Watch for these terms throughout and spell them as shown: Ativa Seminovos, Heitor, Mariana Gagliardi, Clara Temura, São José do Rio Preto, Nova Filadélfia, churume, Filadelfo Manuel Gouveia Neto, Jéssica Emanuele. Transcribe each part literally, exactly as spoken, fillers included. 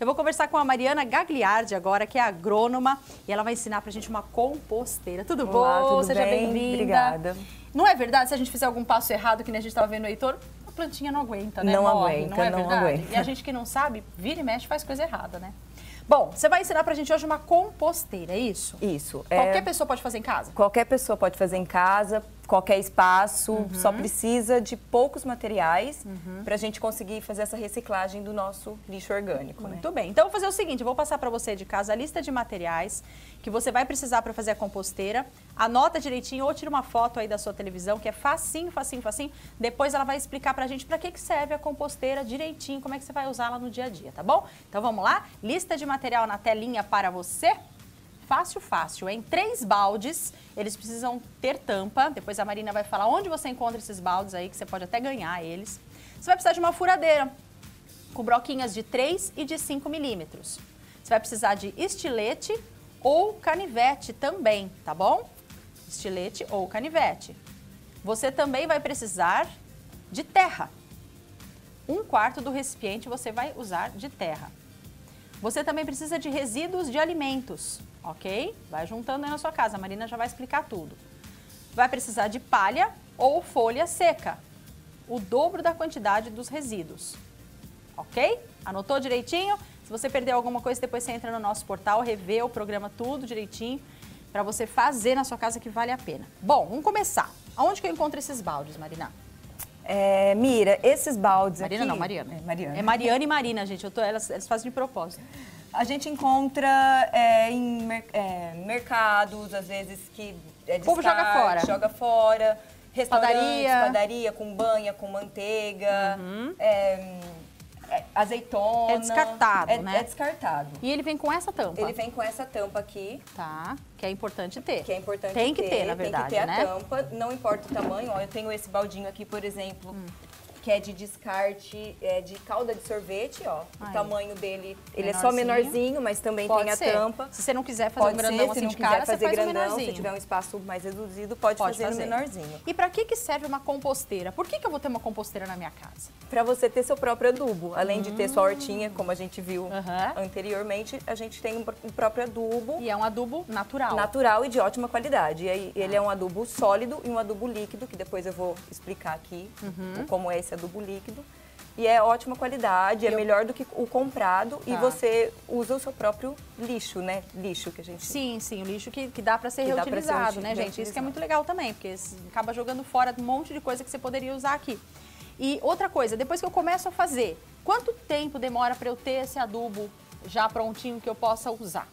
Eu vou conversar com a Mariana Gagliardi agora, que é agrônoma, e ela vai ensinar pra gente uma composteira. Tudo Olá, bom? Tudo Seja bem-vinda. Obrigada. Não é verdade, se a gente fizer algum passo errado, que nem a gente estava vendo o Heitor, a plantinha não aguenta, né? Não Morre, aguenta, não, é não aguenta. E a gente que não sabe, vira e mexe, faz coisa errada, né? Bom, você vai ensinar pra gente hoje uma composteira, é isso? Isso. Qualquer é... pessoa pode fazer em casa? Qualquer pessoa pode fazer em casa, qualquer espaço, uhum. só precisa de poucos materiais uhum. pra gente conseguir fazer essa reciclagem do nosso lixo orgânico. Muito né? bem. Então, eu vou fazer o seguinte, eu vou passar pra você de casa a lista de materiais que você vai precisar pra fazer a composteira. Anota direitinho ou tira uma foto aí da sua televisão, que é facinho, facinho, facinho. Depois ela vai explicar pra gente pra que que serve a composteira direitinho, como é que você vai usá-la no dia a dia, tá bom? Então, vamos lá? Lista de materiais. Material na telinha para você, fácil, fácil, em três baldes, eles precisam ter tampa, depois a Marina vai falar onde você encontra esses baldes aí, que você pode até ganhar eles. Você vai precisar de uma furadeira, com broquinhas de três e de cinco milímetros. Você vai precisar de estilete ou canivete também, tá bom? Estilete ou canivete. Você também vai precisar de terra. Um quarto do recipiente você vai usar de terra. Você também precisa de resíduos de alimentos, ok? Vai juntando aí na sua casa, a Marina já vai explicar tudo. Vai precisar de palha ou folha seca, o dobro da quantidade dos resíduos, ok? Anotou direitinho? Se você perdeu alguma coisa, depois você entra no nosso portal, revê o programa tudo direitinho, para você fazer na sua casa, que vale a pena. Bom, vamos começar. Aonde que eu encontro esses baldes, Marina? É, Mira, esses baldes Marina, aqui... Marina não, Mariana. É Mariana. É Mariana e Marina, gente. Eu tô, elas, elas fazem de propósito. A gente encontra é, em mer é, mercados, às vezes, que é descarte, o povo joga fora. Joga fora. Restaurantes, padaria, padaria com banha, com manteiga, uhum. é, é, azeitona. É descartado, é, né? É descartado. E ele vem com essa tampa? Ele vem com essa tampa aqui. Tá. Que é importante ter. Que é importante tem que ter, ter, na verdade, tem que ter, né? A tampa, não importa o tamanho. Ó, eu tenho esse baldinho aqui, por exemplo, hum. que é de descarte, é de calda de sorvete, ó. Aí. O tamanho dele, ele menorzinho. É só menorzinho, mas também pode tem ser. A tampa. Se você não quiser fazer pode um grandão ser, assim de cara, fazer você faz grandão, um menorzinho. Se tiver um espaço mais reduzido, pode, pode fazer, fazer um menorzinho. E pra que que serve uma composteira? Por que que eu vou ter uma composteira na minha casa? Pra você ter seu próprio adubo. Além hum. de ter sua hortinha, como a gente viu uh -huh. anteriormente, a gente tem um próprio adubo. E é um adubo natural. Natural e de ótima qualidade. E ele é um adubo sólido e um adubo líquido, que depois eu vou explicar aqui uhum. como é esse adubo líquido. E é ótima qualidade, eu... é melhor do que o comprado tá. e você usa o seu próprio lixo, né? Lixo que a gente... Sim, sim, o lixo que, que dá para ser que reutilizado, ser né, gente? Utilizado. Isso que é muito legal também, porque acaba jogando fora um monte de coisa que você poderia usar aqui. E outra coisa, depois que eu começo a fazer, quanto tempo demora para eu ter esse adubo já prontinho que eu possa usar?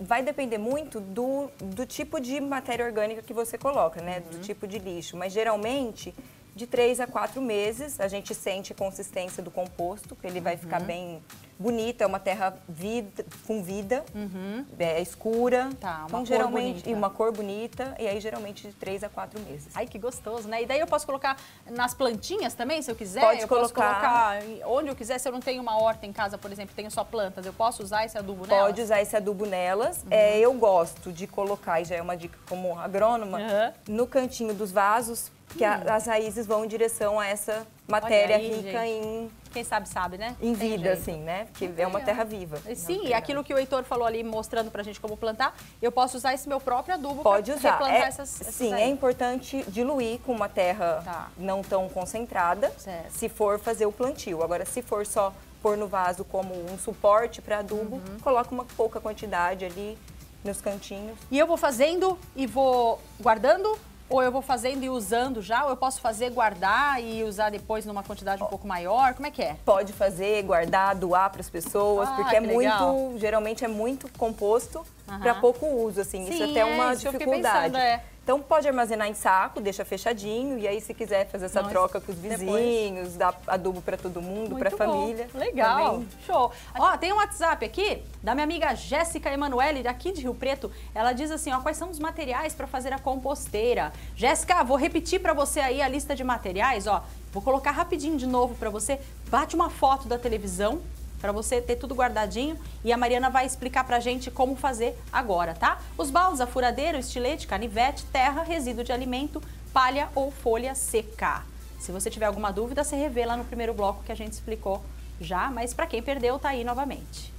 Vai depender muito do, do tipo de matéria orgânica que você coloca, né? Uhum. Do tipo de lixo. Mas, geralmente, de três a quatro meses, a gente sente a consistência do composto, que ele vai uhum. ficar bem bonito. É uma terra vida, com vida, uhum. é escura. Tá, uma então, cor geralmente, bonita. E uma cor bonita. E aí, geralmente, de três a quatro meses. Ai, que gostoso, né? E daí eu posso colocar nas plantinhas também, se eu quiser? Pode eu colocar. Posso colocar onde eu quiser. Se eu não tenho uma horta em casa, por exemplo, tenho só plantas, eu posso usar esse adubo nelas? Pode usar esse adubo nelas. Uhum. É, eu gosto de colocar, e já é uma dica como agrônoma, uhum. no cantinho dos vasos, que hum. as raízes vão em direção a essa matéria aí, rica gente. Em... Quem sabe, sabe, né? Em tem vida, jeito. Assim, né? Porque é uma terra viva. E sim, e aquilo que o Heitor falou ali, mostrando pra gente como plantar, eu posso usar esse meu próprio adubo pode pra usar. Replantar é, essas, essas sim, aí. É importante diluir com uma terra tá. não tão concentrada, certo. Se for fazer o plantio. Agora, se for só pôr no vaso como um suporte pra adubo, uhum. coloca uma pouca quantidade ali nos cantinhos. E eu vou fazendo e vou guardando... Ou eu vou fazendo e usando já, ou eu posso fazer, guardar e usar depois numa quantidade um pouco maior? Como é que é? Pode fazer, guardar, doar para as pessoas, ah, porque é muito, legal. Geralmente é muito composto uhum. para pouco uso, assim. Sim, isso é até uma é, dificuldade. Pensando, é. Então pode armazenar em saco, deixa fechadinho, e aí se quiser fazer essa Nossa, troca com os vizinhos, depois... dar adubo para todo mundo, para a família. Legal, também. Show. Ó, tem um WhatsApp aqui da minha amiga Jéssica Emanuele, daqui de Rio Preto. Ela diz assim, ó, quais são os materiais para fazer a composteira? Jéssica, vou repetir para você aí a lista de materiais, ó. Vou colocar rapidinho de novo para você. Bate uma foto da televisão. Para você ter tudo guardadinho e a Mariana vai explicar pra gente como fazer agora, tá? Os baldes, a furadeira, o estilete, canivete, terra, resíduo de alimento, palha ou folha seca. Se você tiver alguma dúvida, você revê lá no primeiro bloco que a gente explicou já, mas pra quem perdeu, tá aí novamente.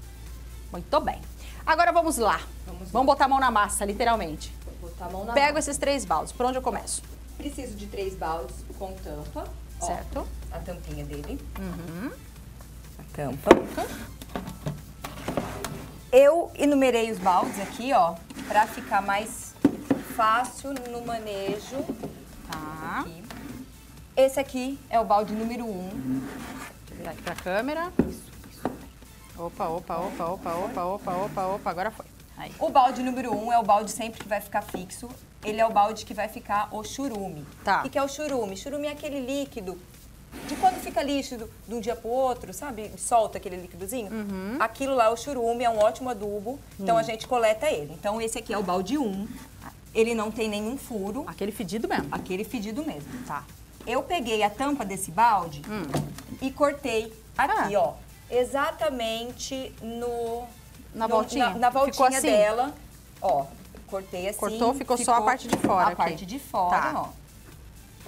Muito bem. Agora vamos lá. Vamos, lá. vamos botar a mão na massa, literalmente. Vou botar a mão na Pego mão. esses três baldes. Por onde eu começo? Preciso de três baldes com tampa. Certo. Ó, a tampinha dele. Uhum. A tampa. Eu enumerei os baldes aqui, ó, pra ficar mais fácil no manejo. Tá. Aqui. Esse aqui é o balde número um. Um. Deixa eu virar aqui pra câmera. Isso, isso. Opa, opa, opa, opa, opa, opa, opa, opa, agora foi. Aí. O balde número um é o balde sempre que vai ficar fixo. Ele é o balde que vai ficar o churume. Tá. O que é o churume? Churume é aquele líquido de quando fica líquido de um dia pro outro, sabe? Solta aquele liquidozinho. Uhum. Aquilo lá, o churume, é um ótimo adubo. Então, hum. a gente coleta ele. Então, esse aqui é o balde um. Ele não tem nenhum furo. Aquele fedido mesmo. Aquele fedido mesmo. Tá. Eu peguei a tampa desse balde hum. e cortei aqui, ah. ó. Exatamente no... Na no, voltinha? Na, na voltinha assim. dela. Ó, cortei assim. Cortou, ficou, ficou só a parte de fora. A aqui. parte de fora, tá. ó.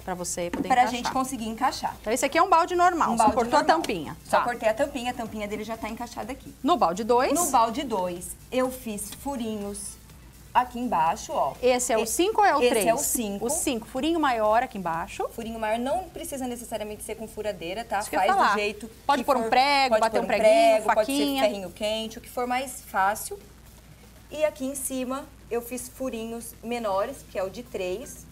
Pra você poder pra encaixar. Pra gente conseguir encaixar. Então, esse aqui é um balde normal, um balde só cortou normal. a tampinha. Só tá. cortei a tampinha, a tampinha dele já tá encaixada aqui. No balde dois? No balde dois, eu fiz furinhos aqui embaixo, ó. Esse é o cinco ou é o três? Esse é o cinco. O cinco, furinho maior aqui embaixo. Furinho maior não precisa necessariamente ser com furadeira, tá? Isso Faz do jeito Pode pôr um prego, pode bater um preguinho, prego, faquinha. Pode ser ferrinho quente, o que for mais fácil. E aqui em cima, eu fiz furinhos menores, que é o de três.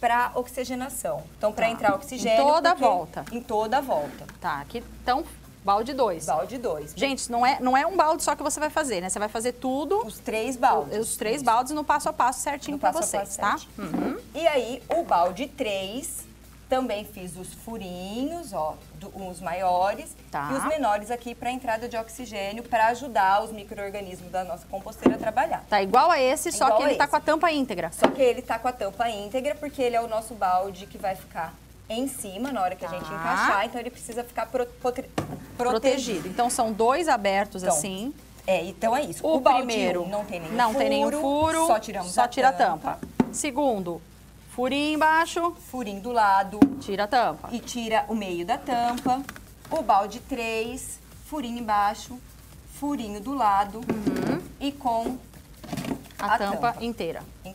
Para oxigenação. Então, para tá. entrar oxigênio... Em toda a volta. Em toda a volta. Tá, aqui, então, balde dois. Balde dois. Gente, não é, não é um balde só que você vai fazer, né? Você vai fazer tudo... Os três baldes. Os três baldes no passo a passo certinho para vocês, tá? Uhum. E aí, o balde três, também fiz os furinhos, ó, do, os maiores. Tá. E os menores aqui para entrada de oxigênio, para ajudar os micro-organismos da nossa composteira a trabalhar. Tá igual a esse, é só que ele esse. tá com a tampa íntegra. Só que ele tá com a tampa íntegra, porque ele é o nosso balde que vai ficar em cima na hora que tá. a gente encaixar. Então, ele precisa ficar pro, prote, protegido. Então, são dois abertos então, assim. É, então é isso. O, o primeiro um não tem nenhum não furo. Tem nenhum furo, só tiramos só a tira tampa. a tampa. Segundo... Furinho embaixo, furinho do lado. Tira a tampa. E tira o meio da tampa. O balde três, furinho embaixo, furinho do lado. Uhum. E com a, a tampa, tampa inteira. Isso.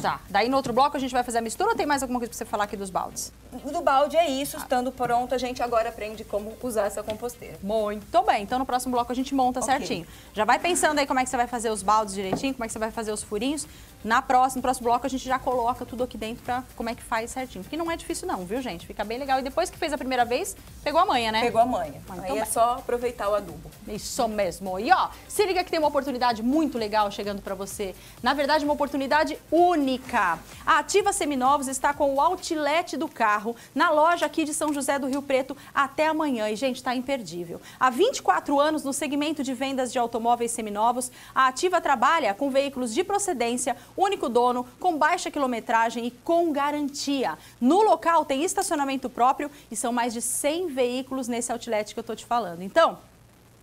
Tá. Daí no outro bloco a gente vai fazer a mistura ou tem mais alguma coisa pra você falar aqui dos baldes? Do balde é isso. Estando pronto, a gente agora aprende como usar essa composteira. Muito bem. Então no próximo bloco a gente monta okay. certinho. Já vai pensando aí como é que você vai fazer os baldes direitinho, como é que você vai fazer os furinhos. Na próxima, no próximo bloco a gente já coloca tudo aqui dentro pra como é que faz certinho. Porque não é difícil não, viu gente? Fica bem legal. E depois que fez a primeira vez, pegou a manha, né? Pegou a manha. Então aí bem. é só aproveitar o adubo. Isso mesmo. E ó, se liga que tem uma oportunidade muito legal chegando pra você. Na verdade, uma oportunidade única. A Ativa Seminovos está com o outlet do carro na loja aqui de São José do Rio Preto até amanhã. E, gente, tá imperdível. Há vinte e quatro anos, no segmento de vendas de automóveis seminovos, a Ativa trabalha com veículos de procedência, único dono, com baixa quilometragem e com garantia. No local tem estacionamento próprio e são mais de cem veículos nesse outlet que eu tô te falando. Então...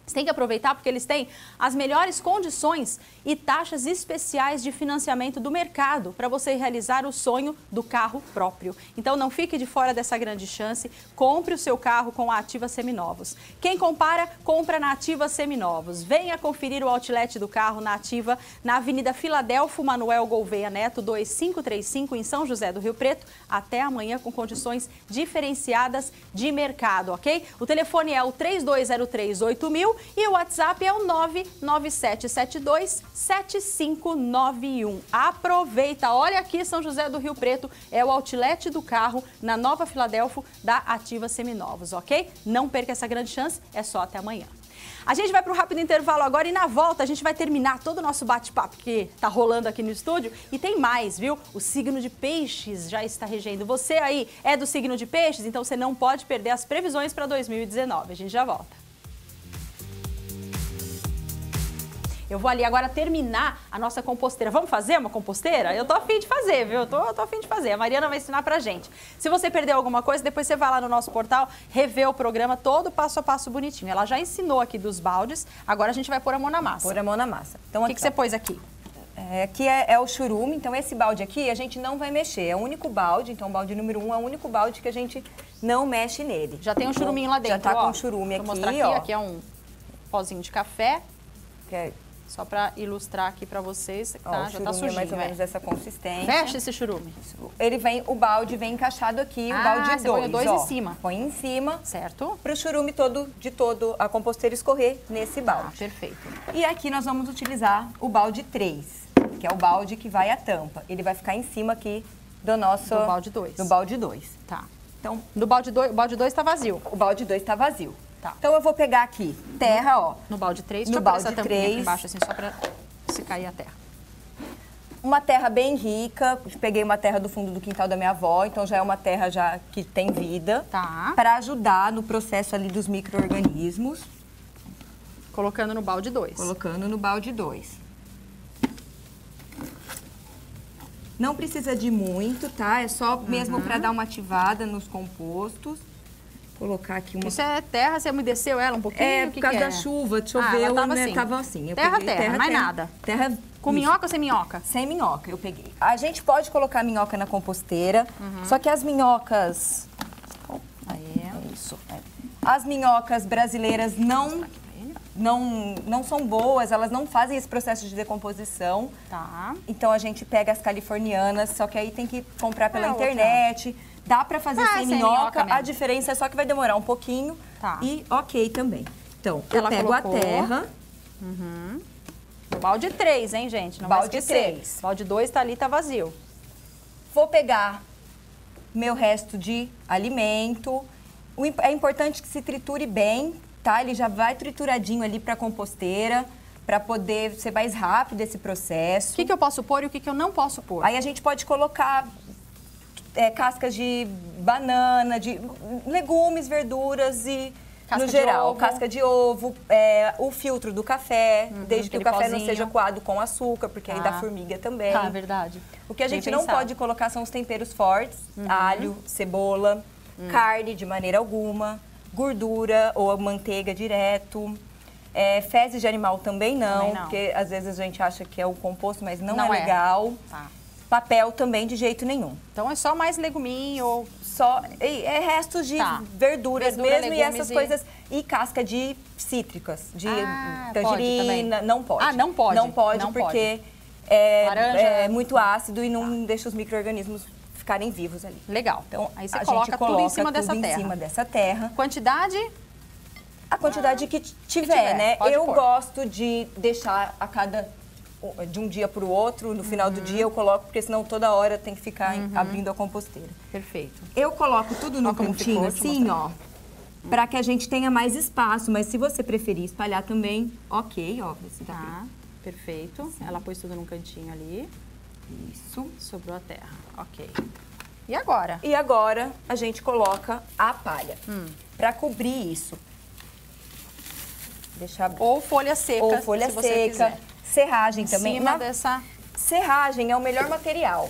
Você tem que aproveitar porque eles têm as melhores condições e taxas especiais de financiamento do mercado para você realizar o sonho do carro próprio. Então não fique de fora dessa grande chance, compre o seu carro com a Ativa Seminovos. Quem compara, compra na Ativa Seminovos. Venha conferir o outlet do carro na Ativa, na Avenida Filadelfo Manuel Gouveia Neto, dois cinco três cinco, em São José do Rio Preto, até amanhã com condições diferenciadas de mercado, ok? O telefone é o três dois zero três, oito mil. E o WhatsApp é o nove nove sete sete dois, sete cinco nove um. Aproveita! Olha aqui, São José do Rio Preto é o outlet do carro na Nova Filadélfia da Ativa Seminovos, ok? Não perca essa grande chance, é só até amanhã. A gente vai para um rápido intervalo agora e na volta a gente vai terminar todo o nosso bate-papo que está rolando aqui no estúdio. E tem mais, viu? O signo de peixes já está regendo. Você aí é do signo de peixes, então você não pode perder as previsões para dois mil e dezenove. A gente já volta. Eu vou ali agora terminar a nossa composteira. Vamos fazer uma composteira? Eu tô afim de fazer, viu? Eu tô, eu tô afim de fazer. A Mariana vai ensinar pra gente. Se você perdeu alguma coisa, depois você vai lá no nosso portal, rever o programa todo passo a passo bonitinho. Ela já ensinou aqui dos baldes, agora a gente vai pôr a mão na massa. Pôr a mão na massa. Então, o que, que você pôs aqui? É, aqui é, é o churume, então esse balde aqui a gente não vai mexer. É o único balde, então o balde número um é o único balde que a gente não mexe nele. Já tem um churuminho lá dentro, ó. Já tá ó. com churume Vou aqui, mostrar aqui, ó. Aqui é um pozinho de café. quer... Só para ilustrar aqui para vocês, tá? Ó, já tá sujinho, é mais ou menos dessa consistência. Fecha esse churume. Ele vem, o balde vem encaixado aqui, ah, o balde dois, põe dois ó, em cima. Põe em cima. Certo. Para o churume todo, de todo a composteira escorrer nesse balde. Ah, perfeito. E aqui nós vamos utilizar o balde três, que é o balde que vai à tampa. Ele vai ficar em cima aqui do nosso... Do balde dois. Do balde dois. Tá. Então... Do balde dois, o balde dois tá vazio. O balde dois tá vazio. Tá. Então eu vou pegar aqui terra, ó. No balde três, no balde essa três. Aqui embaixo, assim, só pra se cair a terra. Uma terra bem rica. Peguei uma terra do fundo do quintal da minha avó, então já é uma terra já que tem vida. Tá. Pra ajudar no processo ali dos micro-organismos. Colocando no balde dois. Colocando no balde dois. Não precisa de muito, tá? É só mesmo uhum. pra dar uma ativada nos compostos. Colocar aqui uma... Isso é terra, você umedeceu ela um pouquinho? É, por causa que que é? da chuva, choveu, ah, tava, né? assim. tava assim. Eu terra, terra, terra, mais terra, nada. Terra... Com isso. Minhoca ou sem minhoca? Sem minhoca, eu peguei. A gente pode colocar minhoca na composteira, uhum. só que as minhocas... Aí, é isso. As minhocas brasileiras não, não, não são boas, elas não fazem esse processo de decomposição. Tá. Então a gente pega as californianas, só que aí tem que comprar pela ah, internet... Outra. Dá pra fazer ah, sem minhoca, minhoca a diferença é só que vai demorar um pouquinho. Tá. E ok também. Então, eu Ela pego colocou. a terra. Uhum. O balde três, hein, gente? Não balde vai esquecer. três. O balde dois tá ali, tá vazio. Vou pegar meu resto de alimento. É importante que se triture bem, tá? Ele já vai trituradinho ali pra composteira. Para poder ser mais rápido esse processo. O que, que eu posso pôr e o que, que eu não posso pôr? Aí a gente pode colocar... É, cascas de banana, de legumes, verduras e, casca no geral, casca de ovo, é, o filtro do café, uhum, desde que o café pozinho. não seja coado com açúcar, porque ah. aí dá formiga também. Ah, verdade. O que a gente Bem não pensado. pode colocar são os temperos fortes, uhum. alho, cebola, uhum. carne de maneira alguma, gordura ou manteiga direto. É, fezes de animal também não, também não, porque às vezes a gente acha que é o composto, mas não, não é, é legal. Tá. Papel também de jeito nenhum. Então é só mais leguminho ou só... É restos de tá. verduras Verdura, mesmo e essas e... coisas... E casca de cítricas, de ah, tangerina, pode não pode. Ah, não pode? Não pode não porque pode. É, Laranja, é muito ácido e não tá. deixa os micro-organismos ficarem vivos ali. Legal. Então aí você a coloca, gente coloca tudo, em cima, tudo dessa em terra. cima dessa terra. Quantidade? A quantidade ah, que, tiver, que tiver, né? Pode Eu pôr. gosto de deixar a cada... de um dia para o outro, no final uhum. do dia eu coloco, porque senão toda hora tem que ficar uhum. abrindo a composteira. Perfeito. Eu coloco tudo no ó, cantinho assim, ó, para que a gente tenha mais espaço, mas se você preferir espalhar também, ok, ó. Esse tá, tá perfeito. Sim. Ela pôs tudo num cantinho ali. Isso. Sobrou a terra, ok. E agora? E agora a gente coloca a palha, hum. para cobrir isso. Deixa abrir. Ou folha seca, Ou folha se você seca. quiser. Serragem também. Em cima Na... dessa... Serragem é o melhor material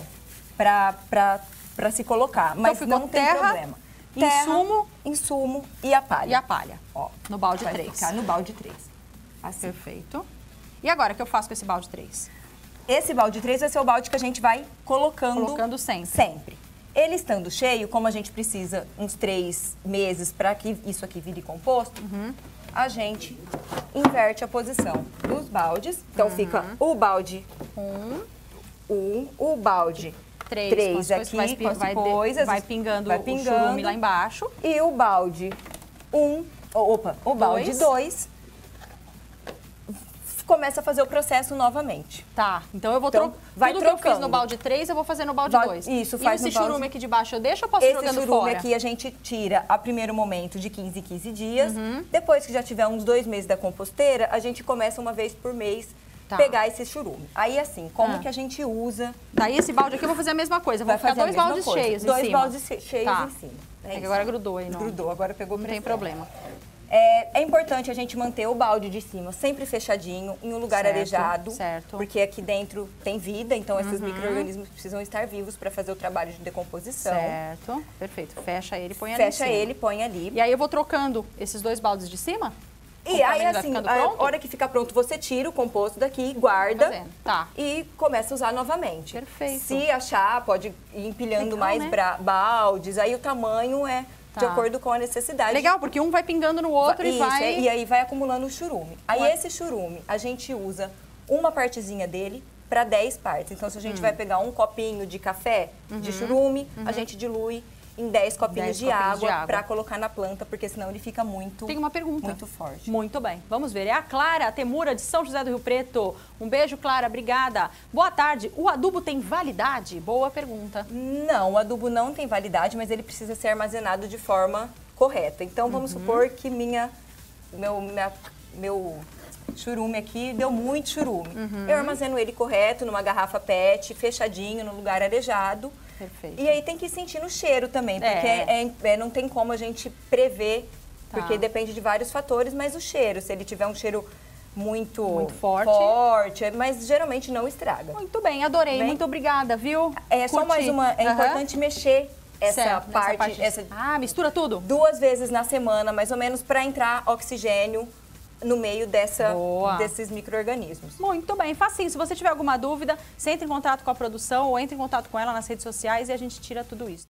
para se colocar, então, mas não tem terra, problema. Terra, insumo, insumo e a palha. E a palha, ó, no balde três. Vai ficar no balde três. Assim. Perfeito. E agora, o que eu faço com esse balde três? Esse balde três vai ser o balde que a gente vai colocando... Colocando sempre. Sempre. Ele estando cheio, como a gente precisa uns três meses para que isso aqui vire composto... Uhum. A gente inverte a posição dos baldes. Então, uhum. fica o balde um, um, o balde três aqui, vai, vai, coisas, de, vai pingando, vai pingando o churume lá embaixo. E o balde um, opa, o balde dois começa a fazer o processo novamente. Tá, então eu vou então, tro vai tudo trocando. que eu fiz no balde três, eu vou fazer no balde dois. Isso, faz e esse churume balde... aqui de baixo eu deixo ou posso esse jogando fora? Esse churume aqui a gente tira a primeiro momento de quinze em quinze dias. Uhum. Depois que já tiver uns dois meses da composteira, a gente começa uma vez por mês tá. pegar esse churume. Aí assim, como ah. que a gente usa... Tá, e esse balde aqui eu vou fazer a mesma coisa. Vou ficar dois baldes coisa. cheios dois em cima. Dois baldes cheios tá. em cima. É, é que agora grudou aí, não? Grudou, agora pegou pressão. Não tem problema. É, é importante a gente manter o balde de cima sempre fechadinho, em um lugar certo, arejado, certo. porque aqui dentro tem vida, então esses uhum. micro-organismos precisam estar vivos para fazer o trabalho de decomposição. Certo, perfeito. Fecha ele e põe ali. Fecha ele, põe ali. E aí eu vou trocando esses dois baldes de cima? E aí assim, a hora que ficar pronto, você tira o composto daqui, guarda tá. e começa a usar novamente. Perfeito. Se achar, pode ir empilhando Legal, mais né? baldes, aí o tamanho é... tá, de acordo com a necessidade. Legal, porque um vai pingando no outro Isso, e vai... e aí vai acumulando o churume. Aí Ué. esse churume, a gente usa uma partezinha dele para dez partes. Então, se a gente hum. vai pegar um copinho de café, uhum. de churume, uhum. a gente dilui em dez copinhos, dez de, copinhos água de água para colocar na planta, porque senão ele fica muito, Tem uma pergunta. muito forte. Muito bem, vamos ver. É a Clara Temura, de São José do Rio Preto. Um beijo, Clara, obrigada. Boa tarde. O adubo tem validade? Boa pergunta. Não, o adubo não tem validade, mas ele precisa ser armazenado de forma correta. Então, vamos uhum. supor que minha, meu, minha, meu churume aqui deu muito churume. Uhum. Eu armazeno ele correto, numa garrafa pet, fechadinho, num lugar arejado. Perfeito. E aí tem que sentir no cheiro também, porque é. É, é, não tem como a gente prever, tá, porque depende de vários fatores, mas o cheiro, se ele tiver um cheiro muito, muito forte. forte, mas geralmente não estraga. Muito bem, adorei, bem? muito obrigada, viu? É Curti. só mais uma, é uhum. importante mexer essa, certo, parte, parte... Essa, ah, mistura tudo? Duas vezes na semana, mais ou menos, para entrar oxigênio no meio dessa, desses micro-organismos. Muito bem, facinho. Se você tiver alguma dúvida, você entra em contato com a produção ou entra em contato com ela nas redes sociais e a gente tira tudo isso.